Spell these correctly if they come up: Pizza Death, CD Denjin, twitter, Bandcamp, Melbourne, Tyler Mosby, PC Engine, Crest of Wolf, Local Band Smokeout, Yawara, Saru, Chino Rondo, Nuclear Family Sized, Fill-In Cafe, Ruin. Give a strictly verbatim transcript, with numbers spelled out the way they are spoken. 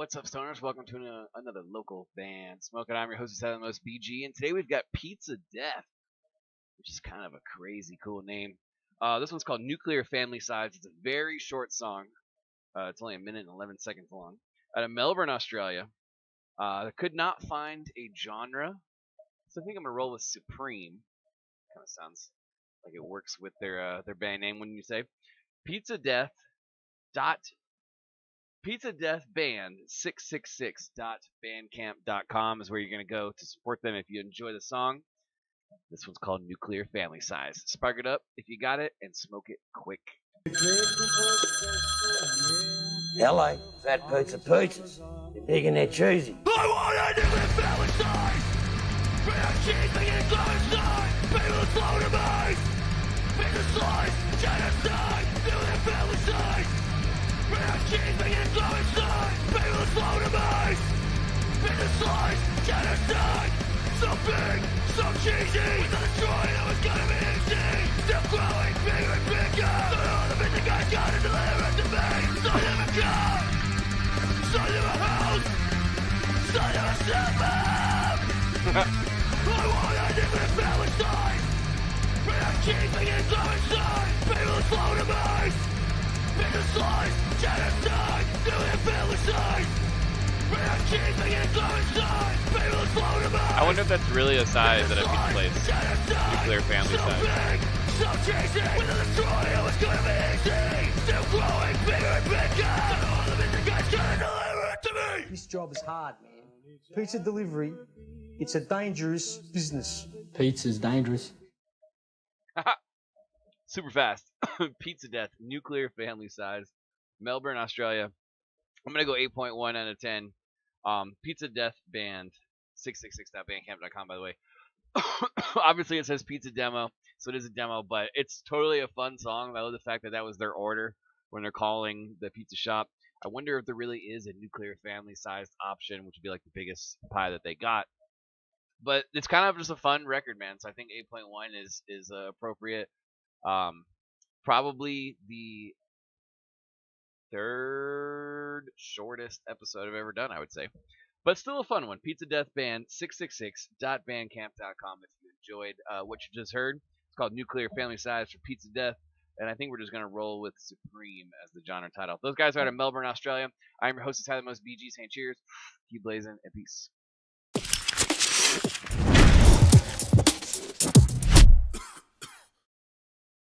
What's up, stoners? Welcome to an, another Local Band Smokeout. I'm your host, Tyler Mosby, and today we've got Pizza Death, which is kind of a crazy cool name. Uh, this one's called Nuclear Family Sized. It's a very short song. Uh, it's only a minute and eleven seconds long. Out of Melbourne, Australia. Uh, I could not find a genre, so I think I'm going to roll with Supreme. Kind of sounds like it works with their uh, their band name, wouldn't you say? Pizza Death dot Pizza Death Band six six six dot bandcamp dot com is where you're going to go to support them if you enjoy the song. This one's called Nuclear Family Size. Spark it up if you got it and smoke it quick. Hello, fat poots are pooches. They're big and they're choosy. I want a nuclear family size! Bring out cheese, make it a glowing size! People are slow to me! Pizza slice, genocide, nuclear family size! Bring out cheese, make it a glowing size! People are slow to me! Pizza slice, genocide! So big, so cheesy! We're gonna destroy it, it was gonna be easy! Still growing, bigger and bigger! So all the bits that guys got and deliver it to me! Side of a car! Side of a house! Side of a suburb! I want a nuclear family size! Bring out cheese, make it a glowing size! People are slow to me! Pizza slice, genocide, nuclear family size! Bring out cheese, make it a glowing size! People are slow to me! I wonder if that's really a size that I could place. Nuclear family size. So big, so cheesy. We're gonna destroy it, it's gonna be easy. Still growing, bigger and bigger. So all the bits and guys gotta deliver it to me. This job is hard, man. Pizza delivery, it's a dangerous business. Pizza's dangerous. Super fast. Pizza Death, Nuclear Family Size, Melbourne, Australia. I'm gonna go eight point one out of ten. Um, Pizza Death Band. six six six dot bandcamp dot com, by the way. Obviously it says pizza demo, so it is a demo, but it's totally a fun song. I love the fact that that was their order when they're calling the pizza shop. I wonder if there really is a nuclear family sized option, which would be like the biggest pie that they got. But it's kind of just a fun record, man, so I think eight point one is is uh, appropriate. Um, probably the third shortest episode I've ever done, I would say. But still a fun one. Pizza Death Band, six six six dot bandcamp dot com if you enjoyed uh, what you just heard. It's called Nuclear Family Size for Pizza Death. And I think we're just going to roll with Supreme as the genre title. Those guys are out of Melbourne, Australia. I'm your host, Tyler Mosby, saying cheers. Keep blazing and peace.